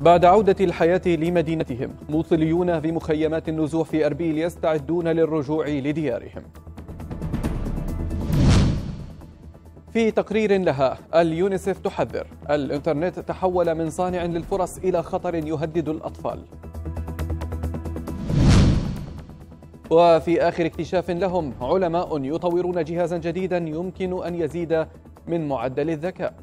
بعد عودة الحياة لمدينتهم، موصليون في مخيمات النزوح في أربيل يستعدون للرجوع لديارهم. في تقرير لها اليونيسف تحذر: الإنترنت تحول من صانع للفرص إلى خطر يهدد الأطفال. وفي آخر اكتشاف لهم، علماء يطورون جهازا جديدا يمكن أن يزيد من معدل الذكاء.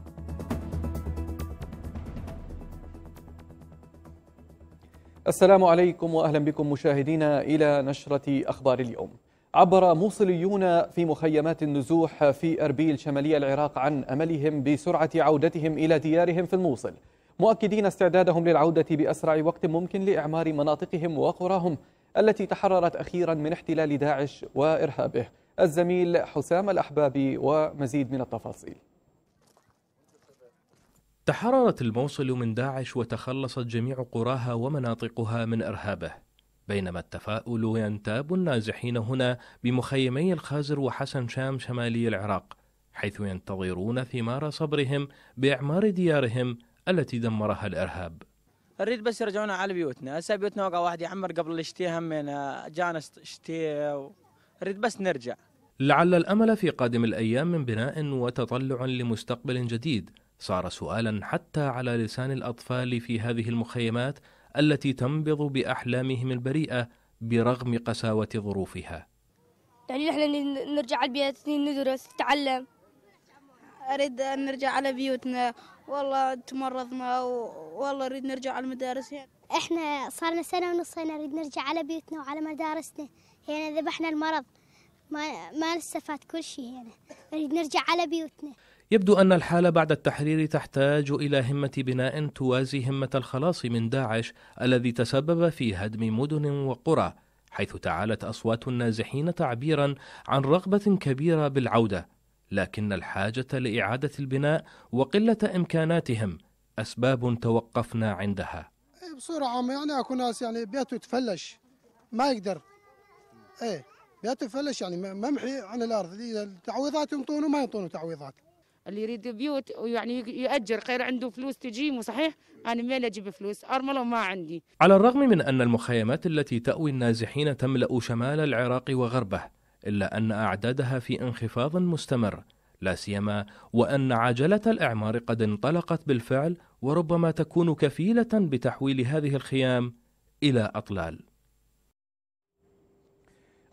السلام عليكم وأهلا بكم مشاهدينا إلى نشرة أخبار اليوم. عبر موصليون في مخيمات النزوح في أربيل شمالي العراق عن أملهم بسرعة عودتهم إلى ديارهم في الموصل، مؤكدين استعدادهم للعودة بأسرع وقت ممكن لإعمار مناطقهم وقراهم التي تحررت أخيرا من احتلال داعش وإرهابه. الزميل حسام الأحبابي ومزيد من التفاصيل. تحررت الموصل من داعش وتخلصت جميع قراها ومناطقها من إرهابه، بينما التفاؤل ينتاب النازحين هنا بمخيمي الخازر وحسن شام شمالي العراق، حيث ينتظرون ثمار صبرهم بإعمار ديارهم التي دمرها الإرهاب. نريد بس يرجعونا على بيوتنا، هسه بيوتنا وقع واحد يعمر قبل الشتي، همنا جانا شتي، نريد بس نرجع. لعل الأمل في قادم الأيام من بناء وتطلع لمستقبل جديد صار سؤالا حتى على لسان الأطفال في هذه المخيمات التي تنبض بأحلامهم البريئة برغم قساوة ظروفها. يعني نحن نرجع على بيوتنا ندرس نتعلم. أريد أن نرجع على بيوتنا، والله تمرضنا والله أريد نرجع على مدارسنا. إحنا صارنا سنة ونص هنا، نريد نرجع على بيوتنا وعلى مدارسنا، هنا ذبحنا المرض ما استفاد كل شيء هنا، نريد نرجع على بيوتنا. يبدو أن الحالة بعد التحرير تحتاج إلى همة بناء توازي همة الخلاص من داعش الذي تسبب في هدم مدن وقرى، حيث تعالت أصوات النازحين تعبيرا عن رغبة كبيرة بالعودة، لكن الحاجة لإعادة البناء وقلة إمكاناتهم أسباب توقفنا عندها. بصورة عامة يعني أكو ناس يعني بيته يتفلش ما يقدر، بيته يتفلش يعني ممحي عن الأرض، التعويضات ينطونه ما ينطونه تعويضات. اللي يريد بيوت يعني يأجر، غير عنده فلوس تجيبه، صحيح؟ أنا ما أجيب فلوس، أرمله ما عندي. على الرغم من أن المخيمات التي تأوي النازحين تملأ شمال العراق وغربه، إلا أن أعدادها في انخفاض مستمر، لا سيما وأن عجلة الإعمار قد انطلقت بالفعل وربما تكون كفيلة بتحويل هذه الخيام إلى أطلال.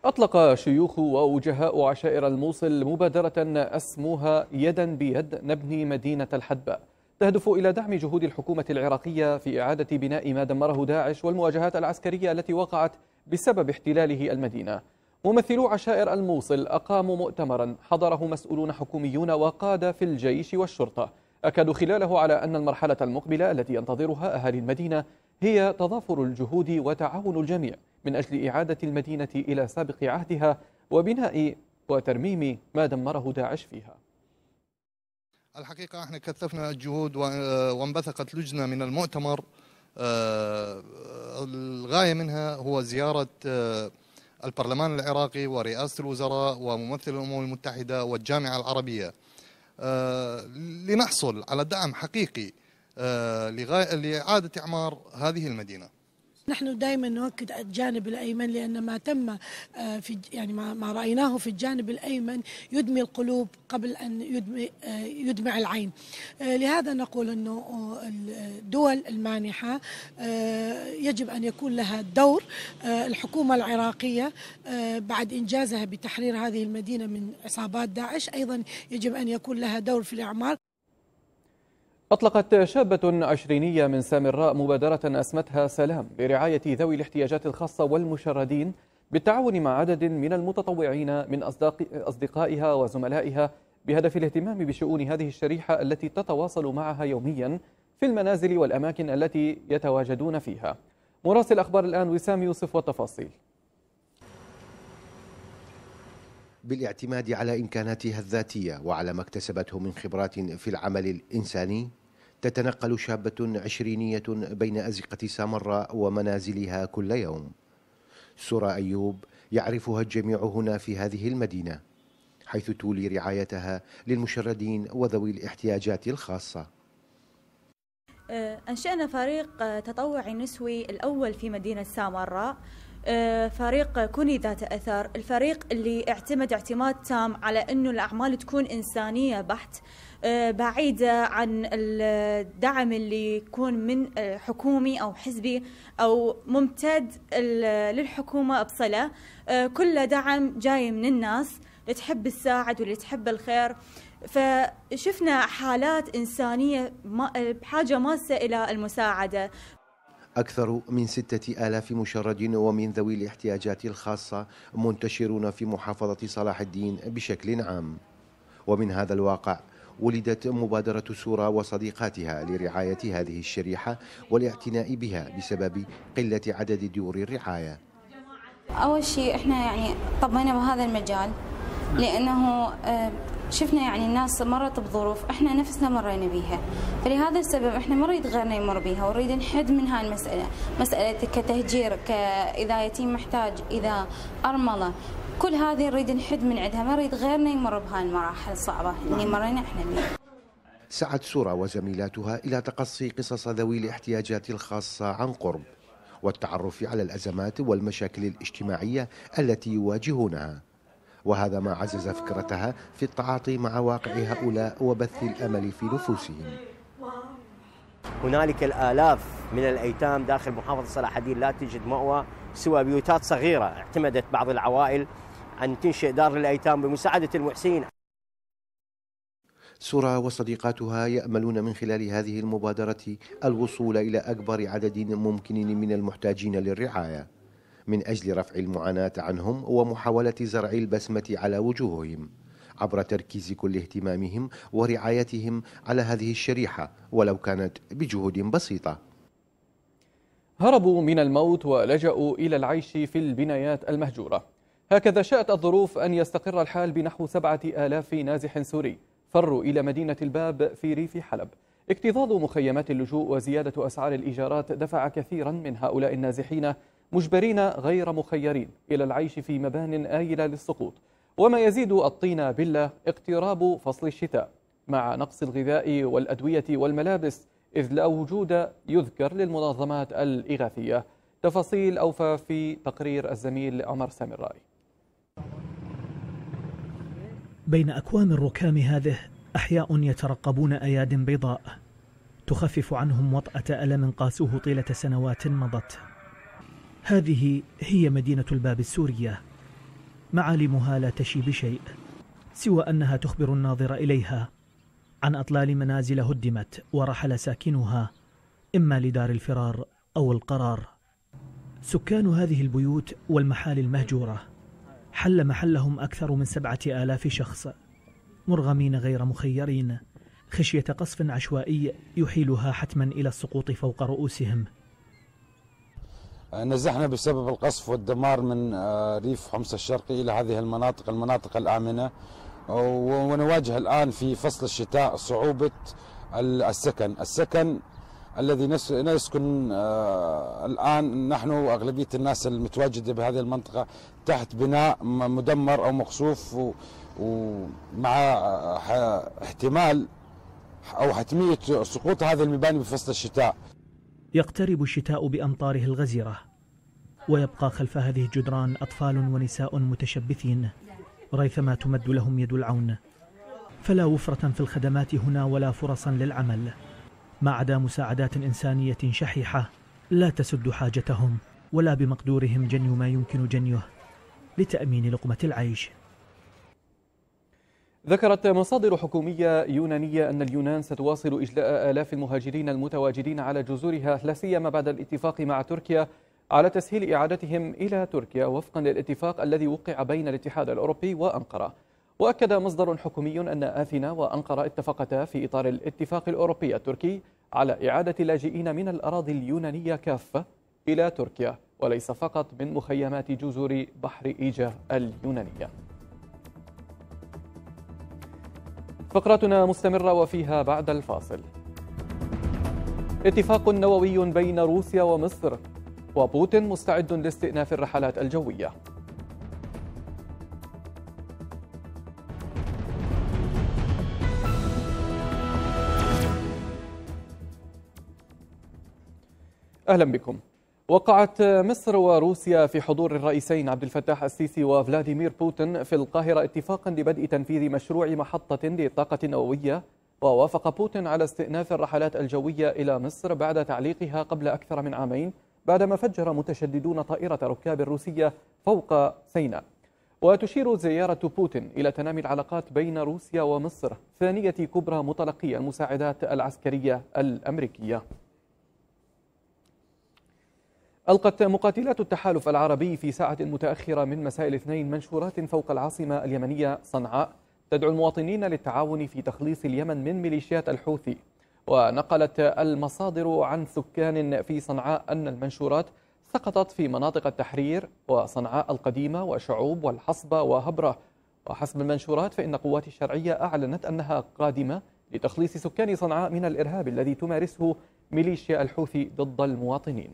أطلق شيوخ ووجهاء عشائر الموصل مبادرة أسموها يدا بيد نبني مدينة الحدباء، تهدف إلى دعم جهود الحكومة العراقية في إعادة بناء ما دمره داعش والمواجهات العسكرية التي وقعت بسبب احتلاله المدينة. ممثلو عشائر الموصل أقاموا مؤتمرا حضره مسؤولون حكوميون وقادة في الجيش والشرطة، أكدوا خلاله على أن المرحلة المقبلة التي ينتظرها أهالي المدينة هي تضافر الجهود وتعاون الجميع من أجل إعادة المدينة إلى سابق عهدها وبناء وترميم ما دمره داعش فيها. الحقيقة احنا كثفنا الجهود وانبثقت لجنة من المؤتمر، الغاية منها هو زيارة البرلمان العراقي ورئاسة الوزراء وممثل الأمم المتحدة والجامعة العربية لنحصل على دعم حقيقي لإعادة إعمار هذه المدينة. نحن دائما نؤكد الجانب الأيمن، لأن ما تم في يعني ما رأيناه في الجانب الأيمن يدمي القلوب قبل أن يدمع العين. لهذا نقول أنه الدول المانحة يجب أن يكون لها دور، الحكومة العراقية بعد إنجازها بتحرير هذه المدينة من عصابات داعش أيضا يجب أن يكون لها دور في الإعمار. أطلقت شابة عشرينية من سامراء مبادرة أسمتها سلام لرعاية ذوي الاحتياجات الخاصة والمشردين بالتعاون مع عدد من المتطوعين من أصدقائها وزملائها بهدف الاهتمام بشؤون هذه الشريحة التي تتواصل معها يوميا في المنازل والأماكن التي يتواجدون فيها. مراسل أخبار الآن وسام يوسف والتفاصيل. بالاعتماد على إمكاناتها الذاتية وعلى ما اكتسبته من خبرات في العمل الإنساني، تتنقل شابة عشرينية بين أزقة سامراء ومنازلها كل يوم. سرى ايوب يعرفها الجميع هنا في هذه المدينة، حيث تولي رعايتها للمشردين وذوي الاحتياجات الخاصة. أنشأنا فريق تطوعي نسوي الأول في مدينة سامراء، فريق كوني ذات أثر، الفريق اللي اعتمد اعتماد تام على أنه الأعمال تكون إنسانية بحت، بعيدة عن الدعم اللي يكون من حكومي أو حزبي أو ممتد للحكومة بصلة، كله دعم جاي من الناس اللي تحب تساعد واللي تحب الخير. فشفنا حالات إنسانية بحاجة ماسة إلى المساعدة. أكثر من 6000 مشردين ومن ذوي الاحتياجات الخاصة منتشرون في محافظة صلاح الدين بشكل عام، ومن هذا الواقع ولدت مبادرة سورة وصديقاتها لرعاية هذه الشريحة والاعتناء بها بسبب قلة عدد دور الرعاية. أول شيء إحنا يعني طبينا بهذا المجال لأنه شفنا يعني الناس مرت بظروف احنا نفسنا مرينا بيها، فلهذا السبب احنا ما نريد غيرنا يمر بيها، ونريد نحد من هاي المسألة، مسألة كتهجير، كإذا يتيم محتاج، إذا أرملة، كل هذه نريد نحد من عندها، ما نريد غيرنا يمر بهاي المراحل الصعبة اللي مرينا احنا بيها. سعت سورة وزميلاتها إلى تقصي قصص ذوي الاحتياجات الخاصة عن قرب، والتعرف على الأزمات والمشاكل الاجتماعية التي يواجهونها، وهذا ما عزز فكرتها في التعاطي مع واقع هؤلاء وبث الأمل في نفوسهم. هنالك الآلاف من الأيتام داخل محافظة صلاح الدين لا تجد مأوى سوى بيوتات صغيرة، اعتمدت بعض العوائل أن تنشئ دار للأيتام بمساعدة المحسنين. سرى وصديقاتها يأملون من خلال هذه المبادرة الوصول إلى أكبر عدد ممكن من المحتاجين للرعاية، من أجل رفع المعاناة عنهم ومحاولة زرع البسمة على وجوههم عبر تركيز كل اهتمامهم ورعايتهم على هذه الشريحة ولو كانت بجهود بسيطة. هربوا من الموت ولجأوا إلى العيش في البنايات المهجورة، هكذا شاءت الظروف أن يستقر الحال بنحو 7000 نازح سوري فروا إلى مدينة الباب في ريف حلب. اكتظاظ مخيمات اللجوء وزيادة أسعار الإيجارات دفع كثيرا من هؤلاء النازحين مجبرين غير مخيرين إلى العيش في مبان آيلة للسقوط، وما يزيد الطين بلة اقتراب فصل الشتاء مع نقص الغذاء والأدوية والملابس، إذ لا وجود يذكر للمنظمات الإغاثية. تفاصيل أوفى في تقرير الزميل عمر سامرائي. بين أكوام الركام هذه أحياء يترقبون أياد بيضاء تخفف عنهم وطأة ألم قاسوه طيلة سنوات مضت. هذه هي مدينة الباب السورية، معالمها لا تشي بشيء سوى أنها تخبر الناظر إليها عن أطلال منازل هدمت ورحل ساكنها إما لدار الفرار أو القرار. سكان هذه البيوت والمحال المهجورة حل محلهم أكثر من 7000 شخص مرغمين غير مخيرين خشية قصف عشوائي يحيلها حتما إلى السقوط فوق رؤوسهم. نزحنا بسبب القصف والدمار من ريف حمص الشرقي إلى هذه المناطق الآمنة، ونواجه الآن في فصل الشتاء صعوبة السكن الذي نسكن الآن. نحن أغلبية الناس المتواجدة بهذه المنطقة تحت بناء مدمر أو مخسوف، ومع احتمال أو حتمية سقوط هذه المباني بفصل الشتاء. يقترب الشتاء بأمطاره الغزيرة، ويبقى خلف هذه الجدران أطفال ونساء متشبثين ريثما تمد لهم يد العون، فلا وفرة في الخدمات هنا ولا فرصا للعمل، ما عدا مساعدات إنسانية شحيحة لا تسد حاجتهم ولا بمقدورهم جني ما يمكن جنيه لتأمين لقمة العيش. ذكرت مصادر حكومية يونانية أن اليونان ستواصل إجلاء آلاف المهاجرين المتواجدين على جزرها، لا سيما بعد الاتفاق مع تركيا على تسهيل إعادتهم إلى تركيا وفقا للاتفاق الذي وقع بين الاتحاد الأوروبي وأنقرة. وأكد مصدر حكومي أن أثينا وأنقرة اتفقتا في إطار الاتفاق الأوروبي التركي على إعادة اللاجئين من الأراضي اليونانية كافة إلى تركيا، وليس فقط من مخيمات جزر بحر إيجا اليونانية. فقراتنا مستمرة وفيها بعد الفاصل. اتفاق نووي بين روسيا ومصر، وبوتين مستعد لاستئناف الرحلات الجوية. أهلا بكم. وقعت مصر وروسيا في حضور الرئيسين عبد الفتاح السيسي وفلاديمير بوتين في القاهرة اتفاقا لبدء تنفيذ مشروع محطة للطاقة النووية، ووافق بوتين على استئناف الرحلات الجوية إلى مصر بعد تعليقها قبل أكثر من عامين بعدما فجر متشددون طائرة ركاب روسية فوق سيناء. وتشير زيارة بوتين إلى تنامي العلاقات بين روسيا ومصر، ثانية كبرى متلقي المساعدات العسكرية الأمريكية. ألقت مقاتلات التحالف العربي في ساعة متأخرة من مساء الاثنين منشورات فوق العاصمة اليمنية صنعاء تدعو المواطنين للتعاون في تخليص اليمن من ميليشيات الحوثي. ونقلت المصادر عن سكان في صنعاء أن المنشورات سقطت في مناطق التحرير وصنعاء القديمة وشعوب والحصبة وهبرة. وحسب المنشورات فإن قوات الشرعية أعلنت أنها قادمة لتخليص سكان صنعاء من الإرهاب الذي تمارسه ميليشيا الحوثي ضد المواطنين.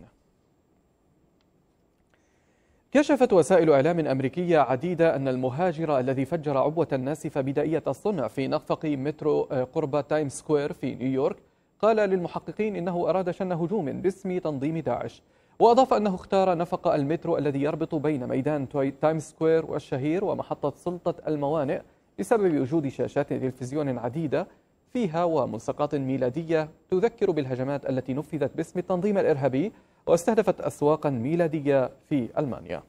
كشفت وسائل إعلام أمريكية عديدة أن المهاجر الذي فجر عبوة ناسفة بدائية الصنع في نفق مترو قرب تايم سكوير في نيويورك قال للمحققين إنه أراد شن هجوم باسم تنظيم داعش، وأضاف أنه اختار نفق المترو الذي يربط بين ميدان تايم سكوير والشهير ومحطة سلطة الموانئ بسبب وجود شاشات تلفزيون عديدة فيها وملصقات ميلادية تذكر بالهجمات التي نفذت باسم التنظيم الإرهابي واستهدفت أسواقا ميلادية في ألمانيا.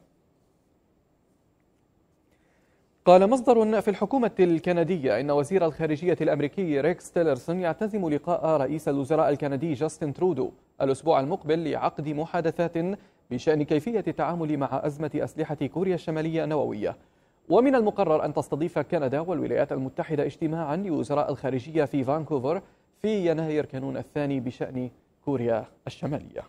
قال مصدر في الحكومة الكندية إن وزير الخارجية الأمريكي ريكس تيلرسون يعتزم لقاء رئيس الوزراء الكندي جاستن ترودو الأسبوع المقبل لعقد محادثات بشأن كيفية التعامل مع أزمة أسلحة كوريا الشمالية النووية. ومن المقرر أن تستضيف كندا والولايات المتحدة اجتماعا لوزراء الخارجية في فانكوفر في يناير كانون الثاني بشأن كوريا الشمالية.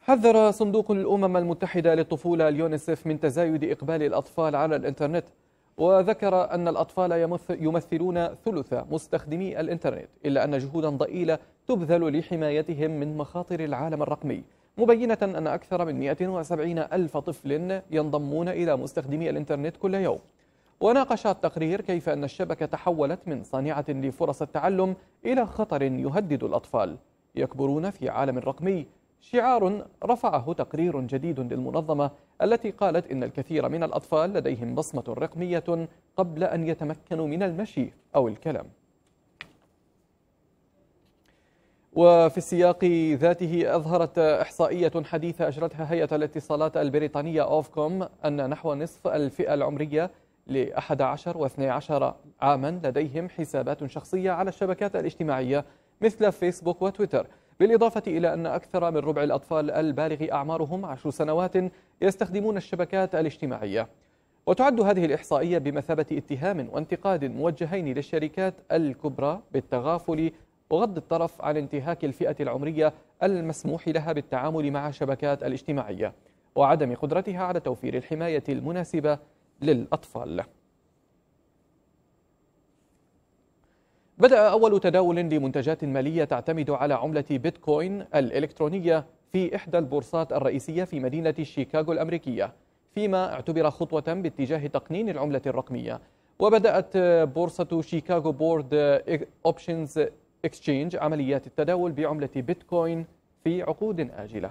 حذر صندوق الأمم المتحدة للطفولة اليونيسف من تزايد إقبال الأطفال على الإنترنت، وذكر أن الأطفال يمثلون ثلث مستخدمي الإنترنت، إلا أن جهودا ضئيلة تبذل لحمايتهم من مخاطر العالم الرقمي، مبينة أن أكثر من 170 ألف طفل ينضمون إلى مستخدمي الإنترنت كل يوم. وناقش التقرير كيف أن الشبكة تحولت من صانعة لفرص التعلم إلى خطر يهدد الأطفال يكبرون في عالم رقمي، شعار رفعه تقرير جديد للمنظمة التي قالت إن الكثير من الأطفال لديهم بصمة رقمية قبل أن يتمكنوا من المشي أو الكلام. وفي السياق ذاته أظهرت إحصائية حديثة أجرتها هيئة الاتصالات البريطانية أوفكوم أن نحو نصف الفئة العمرية ل11 و12 عاما لديهم حسابات شخصية على الشبكات الاجتماعية مثل فيسبوك وتويتر، بالإضافة إلى أن أكثر من ربع الأطفال البالغ أعمارهم 10 سنوات يستخدمون الشبكات الاجتماعية. وتعد هذه الإحصائية بمثابة اتهام وانتقاد موجهين للشركات الكبرى بالتغافل وغض الطرف عن انتهاك الفئة العمرية المسموح لها بالتعامل مع الشبكات الاجتماعية وعدم قدرتها على توفير الحماية المناسبة للأطفال. بدأ أول تداول لمنتجات مالية تعتمد على عملة بيتكوين الإلكترونية في إحدى البورصات الرئيسية في مدينة شيكاغو الأمريكية، فيما اعتبر خطوة باتجاه تقنين العملة الرقمية. وبدأت بورصة شيكاغو بورد أوبشنز إكستشينج عمليات التداول بعملة بيتكوين في عقود آجلة.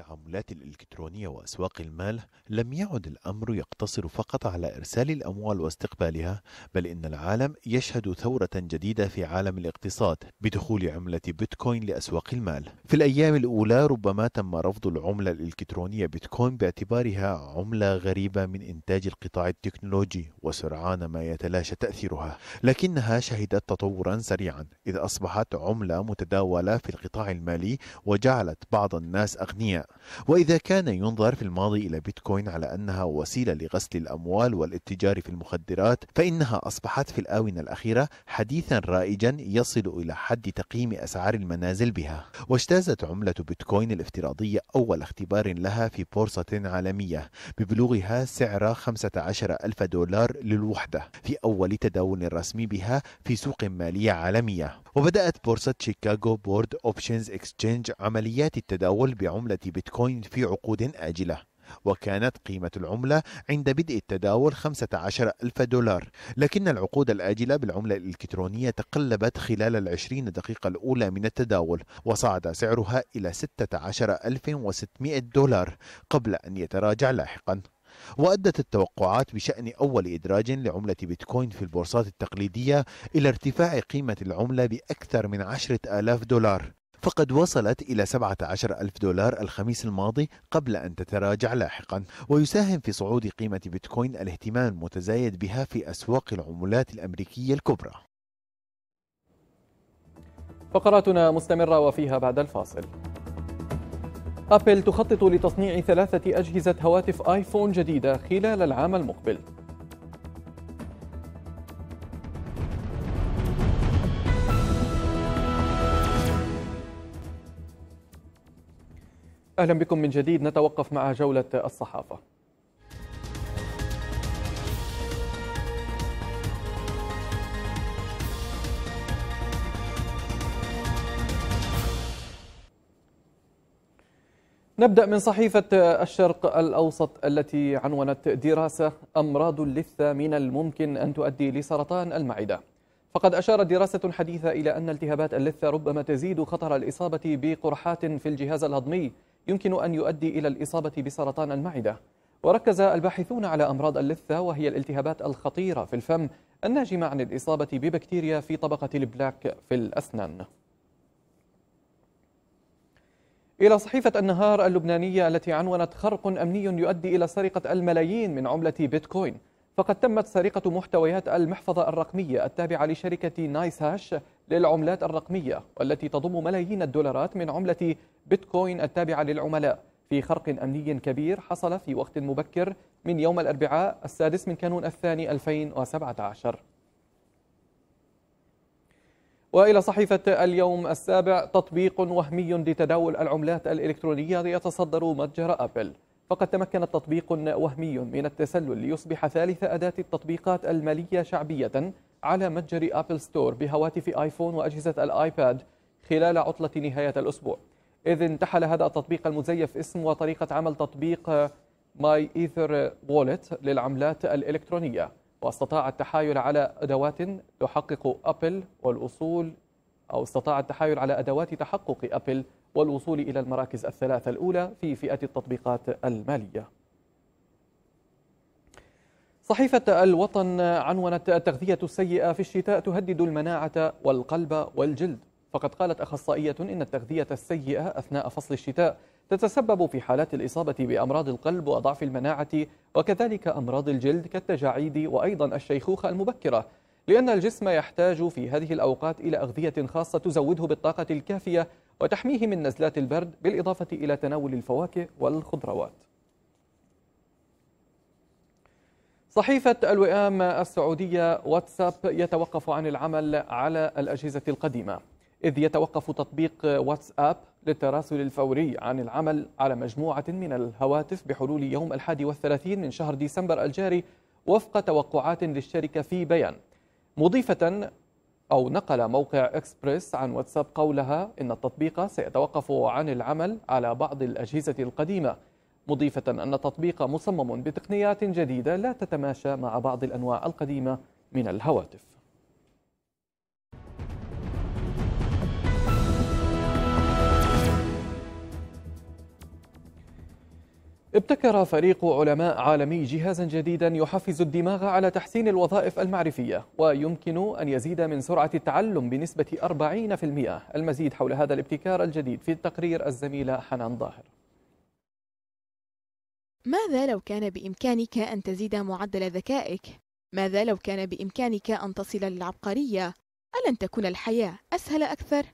التعاملات الإلكترونية وأسواق المال لم يعد الأمر يقتصر فقط على إرسال الأموال واستقبالها، بل إن العالم يشهد ثورة جديدة في عالم الاقتصاد بدخول عملة بيتكوين لأسواق المال. في الأيام الأولى ربما تم رفض العملة الإلكترونية بيتكوين باعتبارها عملة غريبة من إنتاج القطاع التكنولوجي وسرعان ما يتلاشى تأثيرها، لكنها شهدت تطورا سريعا إذ أصبحت عملة متداولة في القطاع المالي وجعلت بعض الناس أغنياء. وإذا كان ينظر في الماضي إلى بيتكوين على أنها وسيلة لغسل الأموال والاتجار في المخدرات، فإنها أصبحت في الآونة الأخيرة حديثا رائجا يصل إلى حد تقييم أسعار المنازل بها. واجتازت عملة بيتكوين الافتراضية أول اختبار لها في بورصة عالمية ببلوغها سعر 15 ألف دولار للوحدة في أول تداول رسمي بها في سوق مالية عالمية. وبدأت بورصة شيكاغو بورد أوبشنز إكستشينج عمليات التداول بعملة بيتكوين في عقود آجلة. وكانت قيمة العملة عند بدء التداول 15,000 دولار، لكن العقود الآجلة بالعملة الإلكترونية تقلبت خلال 20 دقيقة الأولى من التداول، وصعد سعرها إلى 16,600 دولار قبل أن يتراجع لاحقا. وأدت التوقعات بشأن أول إدراج لعملة بيتكوين في البورصات التقليدية إلى ارتفاع قيمة العملة بأكثر من 10,000 دولار، فقد وصلت إلى 17,000 دولار الخميس الماضي قبل أن تتراجع لاحقا. ويساهم في صعود قيمة بيتكوين الاهتمام المتزايد بها في أسواق العملات الأمريكية الكبرى. فقراتنا مستمرة وفيها بعد الفاصل. أبل تخطط لتصنيع 3 أجهزة هواتف آيفون جديدة خلال العام المقبل. أهلا بكم من جديد، نتوقف مع جولة الصحافة. نبدأ من صحيفة الشرق الأوسط التي عنونت دراسة أمراض اللثة من الممكن أن تؤدي لسرطان المعدة. فقد أشارت دراسة حديثة إلى أن التهابات اللثة ربما تزيد خطر الإصابة بقرحات في الجهاز الهضمي يمكن أن يؤدي إلى الإصابة بسرطان المعدة. وركز الباحثون على أمراض اللثة وهي الالتهابات الخطيرة في الفم الناجمة عن الإصابة ببكتيريا في طبقة البلاك في الأسنان. إلى صحيفة النهار اللبنانية التي عنونت خرق أمني يؤدي إلى سرقة الملايين من عملة بيتكوين. فقد تمت سرقة محتويات المحفظة الرقمية التابعة لشركة نايس هاش للعملات الرقمية والتي تضم ملايين الدولارات من عملة بيتكوين التابعة للعملاء في خرق أمني كبير حصل في وقت مبكر من يوم الأربعاء 6 كانون 2017. وإلى صحيفة اليوم السابع تطبيق وهمي لتداول العملات الإلكترونية يتصدر متجر أبل. فقد تمكن تطبيق وهمي من التسلل ليصبح 3 أداة التطبيقات المالية شعبية على متجر أبل ستور بهواتف آيفون وأجهزة الآيباد خلال عطلة نهاية الأسبوع، إذ انتحل هذا التطبيق المزيف اسم وطريقة عمل تطبيق My Ether Wallet للعملات الإلكترونية، واستطاع التحايل على أدوات تحقق أبل والوصول إلى المراكز الثلاثة الأولى في فئة التطبيقات المالية. صحيفة الوطن عنونت التغذية السيئة في الشتاء تهدد المناعة والقلب والجلد. فقد قالت أخصائية إن التغذية السيئة أثناء فصل الشتاء تتسبب في حالات الإصابة بأمراض القلب وضعف المناعة وكذلك أمراض الجلد كالتجاعيد وأيضا الشيخوخة المبكرة، لأن الجسم يحتاج في هذه الأوقات إلى أغذية خاصة تزوده بالطاقة الكافية وتحميه من نزلات البرد، بالإضافة إلى تناول الفواكه والخضروات. صحيفة الوئام السعودية واتساب يتوقف عن العمل على الأجهزة القديمة، إذ يتوقف تطبيق واتساب للتراسل الفوري عن العمل على مجموعة من الهواتف بحلول يوم 31 من شهر ديسمبر الجاري وفق توقعات للشركة في بيان، مضيفة أو نقل موقع إكسبريس عن واتساب قولها إن التطبيق سيتوقف عن العمل على بعض الأجهزة القديمة، مضيفة أن التطبيق مصمم بتقنيات جديدة لا تتماشى مع بعض الأنواع القديمة من الهواتف. ابتكر فريق علماء عالمي جهازا جديدا يحفز الدماغ على تحسين الوظائف المعرفية ويمكن أن يزيد من سرعة التعلم بنسبة 40%. المزيد حول هذا الابتكار الجديد في التقرير الزميلة حنان ظاهر. ماذا لو كان بإمكانك أن تزيد معدل ذكائك؟ ماذا لو كان بإمكانك أن تصل للعبقرية؟ ألن تكون الحياة أسهل أكثر؟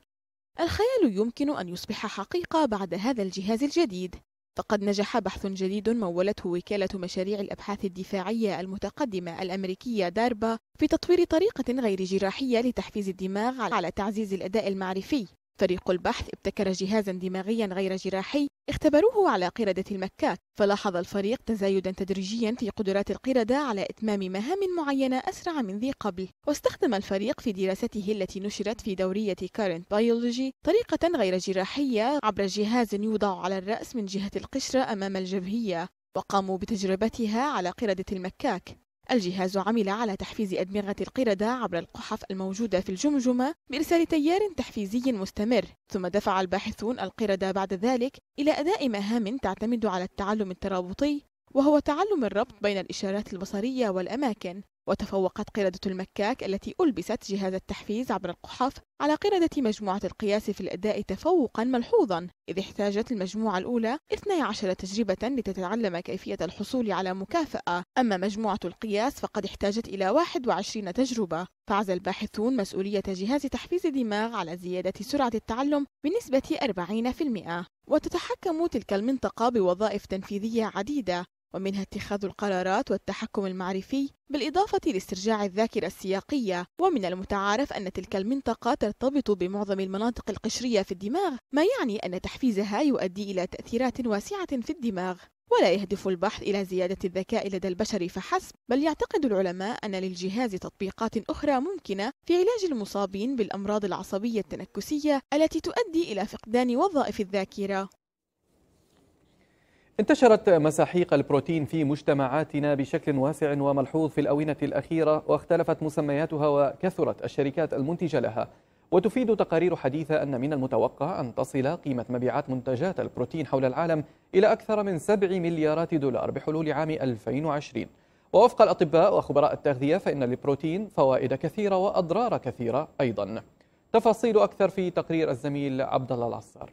الخيال يمكن أن يصبح حقيقة بعد هذا الجهاز الجديد. فقد نجح بحث جديد مولته وكالة مشاريع الأبحاث الدفاعية المتقدمة الأمريكية داربا في تطوير طريقة غير جراحية لتحفيز الدماغ على تعزيز الأداء المعرفي. فريق البحث ابتكر جهازا دماغيا غير جراحي اختبروه على قردة المكاك، فلاحظ الفريق تزايدا تدريجيا في قدرات القردة على إتمام مهام معينة أسرع من ذي قبل. واستخدم الفريق في دراسته التي نشرت في دورية كارنت بيولوجي طريقة غير جراحية عبر جهاز يوضع على الرأس من جهة القشرة أمام الجبهية، وقاموا بتجربتها على قردة المكاك. الجهاز عمل على تحفيز أدمغة القردة عبر القحف الموجودة في الجمجمة بإرسال تيار تحفيزي مستمر، ثم دفع الباحثون القردة بعد ذلك إلى أداء مهام تعتمد على التعلم الترابطي، وهو تعلم الربط بين الإشارات البصرية والأماكن. وتفوقت قردة المكاك التي ألبست جهاز التحفيز عبر القحف على قردة مجموعة القياس في الأداء تفوقا ملحوظا، إذ احتاجت المجموعة الأولى 12 تجربة لتتعلم كيفية الحصول على مكافأة، أما مجموعة القياس فقد احتاجت إلى 21 تجربة. فعزى الباحثون مسؤولية جهاز تحفيز الدماغ على زيادة سرعة التعلم بنسبة 40%، وتتحكم تلك المنطقة بوظائف تنفيذية عديدة، ومنها اتخاذ القرارات والتحكم المعرفي، بالإضافة لاسترجاع الذاكرة السياقية. ومن المتعارف أن تلك المنطقة ترتبط بمعظم المناطق القشرية في الدماغ، ما يعني أن تحفيزها يؤدي إلى تأثيرات واسعة في الدماغ. ولا يهدف البحث إلى زيادة الذكاء لدى البشر فحسب، بل يعتقد العلماء أن للجهاز تطبيقات أخرى ممكنة في علاج المصابين بالأمراض العصبية التنكسية التي تؤدي إلى فقدان وظائف الذاكرة. انتشرت مساحيق البروتين في مجتمعاتنا بشكل واسع وملحوظ في الأونة الأخيرة، واختلفت مسمياتها وكثرت الشركات المنتجة لها. وتفيد تقارير حديثة أن من المتوقع أن تصل قيمة مبيعات منتجات البروتين حول العالم إلى أكثر من 7 مليارات دولار بحلول عام 2020. ووفق الأطباء وخبراء التغذية فإن للبروتين فوائد كثيرة وأضرار كثيرة أيضا. تفاصيل أكثر في تقرير الزميل عبدالله العصر.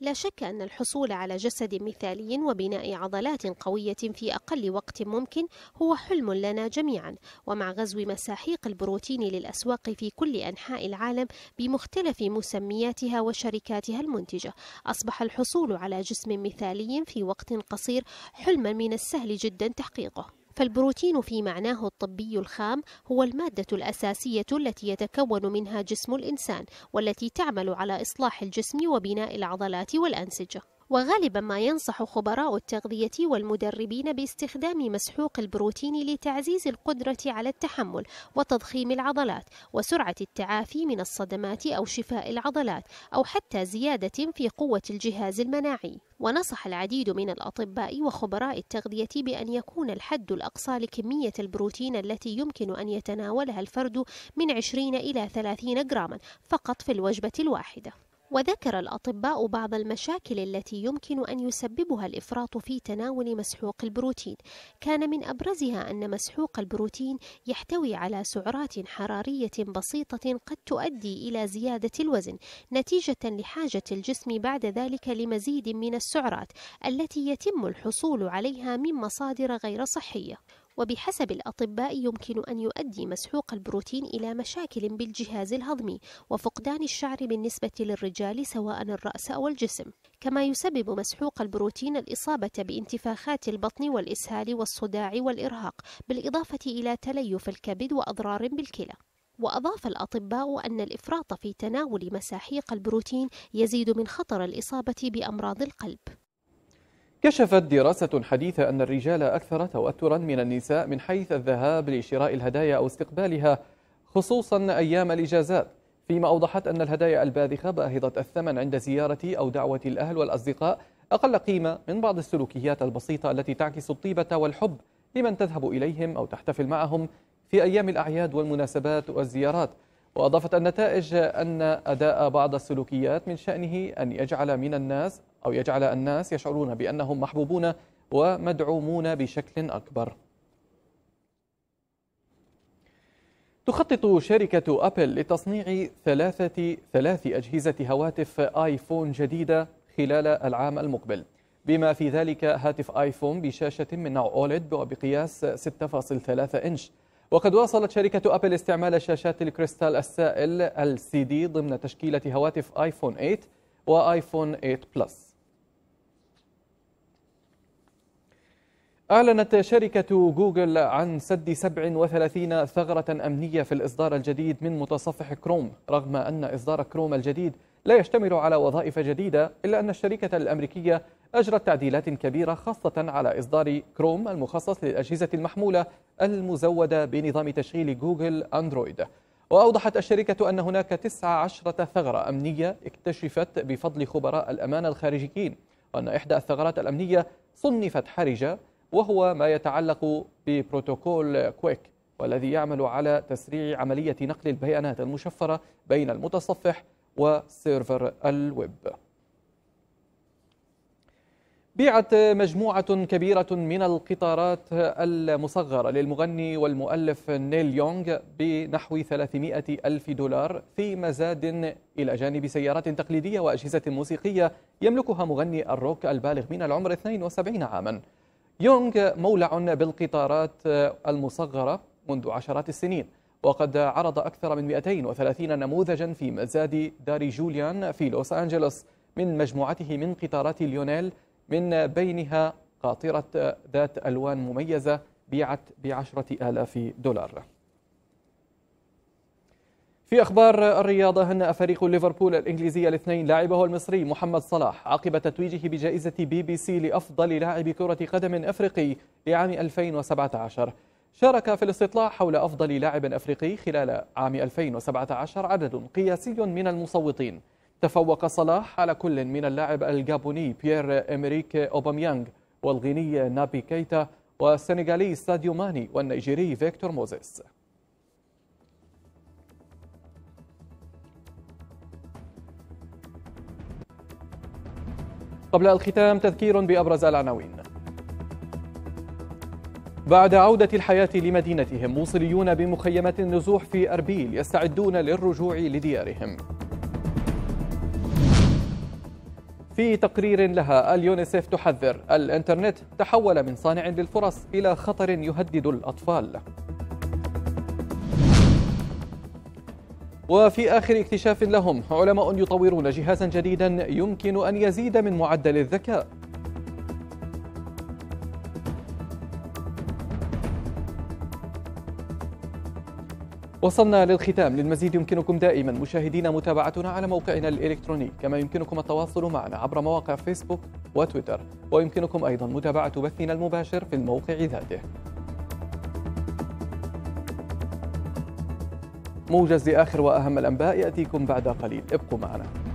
لا شك أن الحصول على جسد مثالي وبناء عضلات قوية في أقل وقت ممكن هو حلم لنا جميعا، ومع غزو مساحيق البروتين للأسواق في كل أنحاء العالم بمختلف مسمياتها وشركاتها المنتجة، أصبح الحصول على جسم مثالي في وقت قصير حلما من السهل جدا تحقيقه. فالبروتين في معناه الطبي الخام هو المادة الأساسية التي يتكون منها جسم الإنسان، والتي تعمل على إصلاح الجسم وبناء العضلات والأنسجة. وغالبا ما ينصح خبراء التغذية والمدربين باستخدام مسحوق البروتين لتعزيز القدرة على التحمل وتضخيم العضلات وسرعة التعافي من الصدمات أو شفاء العضلات، أو حتى زيادة في قوة الجهاز المناعي. ونصح العديد من الأطباء وخبراء التغذية بأن يكون الحد الأقصى لكمية البروتين التي يمكن أن يتناولها الفرد من 20 إلى 30 جراما فقط في الوجبة الواحدة. وذكر الأطباء بعض المشاكل التي يمكن أن يسببها الإفراط في تناول مسحوق البروتين، كان من أبرزها أن مسحوق البروتين يحتوي على سعرات حرارية بسيطة قد تؤدي إلى زيادة الوزن نتيجة لحاجة الجسم بعد ذلك لمزيد من السعرات التي يتم الحصول عليها من مصادر غير صحية. وبحسب الأطباء يمكن أن يؤدي مسحوق البروتين إلى مشاكل بالجهاز الهضمي وفقدان الشعر بالنسبة للرجال سواء الرأس أو الجسم. كما يسبب مسحوق البروتين الإصابة بانتفاخات البطن والإسهال والصداع والإرهاق، بالإضافة إلى تليف الكبد وأضرار بالكلى. وأضاف الأطباء أن الإفراط في تناول مساحيق البروتين يزيد من خطر الإصابة بأمراض القلب. كشفت دراسة حديثة أن الرجال أكثر توترا من النساء من حيث الذهاب لشراء الهدايا أو استقبالها، خصوصا أيام الإجازات، فيما أوضحت أن الهدايا الباذخة باهظة الثمن عند زيارة أو دعوة الأهل والأصدقاء أقل قيمة من بعض السلوكيات البسيطة التي تعكس الطيبة والحب لمن تذهب إليهم أو تحتفل معهم في أيام الأعياد والمناسبات والزيارات. وأضافت النتائج أن أداء بعض السلوكيات من شأنه أن يجعل الناس يشعرون بأنهم محبوبون ومدعومون بشكل أكبر. تخطط شركة أبل لتصنيع ثلاث أجهزة هواتف آيفون جديدة خلال العام المقبل، بما في ذلك هاتف آيفون بشاشة من نوع أوليد بقياس 6.3 إنش. وقد واصلت شركة أبل استعمال شاشات الكريستال السائل LCD ضمن تشكيلة هواتف آيفون 8 وآيفون 8 بلس. أعلنت شركة غوغل عن سد 37 ثغرة أمنية في الإصدار الجديد من متصفح كروم، رغم أن إصدار كروم الجديد لا يشتمل على وظائف جديدة، إلا أن الشركة الأمريكية أجرت تعديلات كبيرة خاصة على إصدار كروم المخصص للأجهزة المحمولة المزودة بنظام تشغيل جوجل أندرويد. وأوضحت الشركة أن هناك 19 ثغرة أمنية اكتشفت بفضل خبراء الأمانة الخارجيين، وأن إحدى الثغرات الأمنية صنفت حرجة، وهو ما يتعلق ببروتوكول كويك، والذي يعمل على تسريع عملية نقل البيانات المشفرة بين المتصفح وسيرفر الويب. بيعت مجموعة كبيرة من القطارات المصغرة للمغني والمؤلف نيل يونغ بنحو $300,000 في مزاد، إلى جانب سيارات تقليدية وأجهزة موسيقية يملكها مغني الروك البالغ من العمر 72 عاما. يونغ مولع بالقطارات المصغرة منذ عشرات السنين، وقد عرض أكثر من 230 نموذجا في مزاد دار جوليان في لوس أنجلوس من مجموعته من قطارات ليونيل، من بينها قاطرة ذات ألوان مميزة بيعت $10,000. في أخبار الرياضة، هنأ فريق ليفربول الإنجليزية الاثنين لاعبه المصري محمد صلاح عقب تتويجه بجائزة BBC لأفضل لاعب كرة قدم أفريقي لعام 2017. شارك في الاستطلاع حول أفضل لاعب أفريقي خلال عام 2017 عدد قياسي من المصوتين. تفوق صلاح على كل من اللاعب الجابوني بيير امريكي أوباميانغ، والغيني نابي كيتا، والسنغالي ساديو ماني، والنيجيري فيكتور موزيس. قبل الختام تذكير بأبرز العناوين. بعد عودة الحياة لمدينتهم، موصليون بمخيمات النزوح في أربيل يستعدون للرجوع لديارهم. في تقرير لها، اليونيسف تحذر الإنترنت تحول من صانع للفرص إلى خطر يهدد الأطفال. وفي آخر اكتشاف لهم، علماء يطورون جهازا جديدا يمكن أن يزيد من معدل الذكاء. وصلنا للختام. للمزيد يمكنكم دائما مشاهدينا متابعتنا على موقعنا الإلكتروني، كما يمكنكم التواصل معنا عبر مواقع فيسبوك وتويتر، ويمكنكم أيضا متابعة بثنا المباشر في الموقع ذاته. موجز لآخر وأهم الأنباء يأتيكم بعد قليل، ابقوا معنا.